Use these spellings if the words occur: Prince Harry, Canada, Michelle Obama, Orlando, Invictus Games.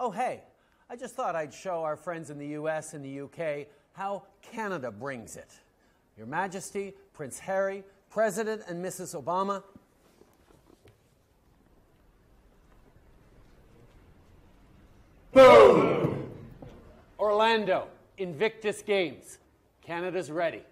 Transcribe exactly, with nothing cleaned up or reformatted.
Oh, hey, I just thought I'd show our friends in the U S and the U K how Canada brings it. Your Majesty, Prince Harry, President and Missus Obama. Boom! Orlando, Invictus Games. Canada's ready.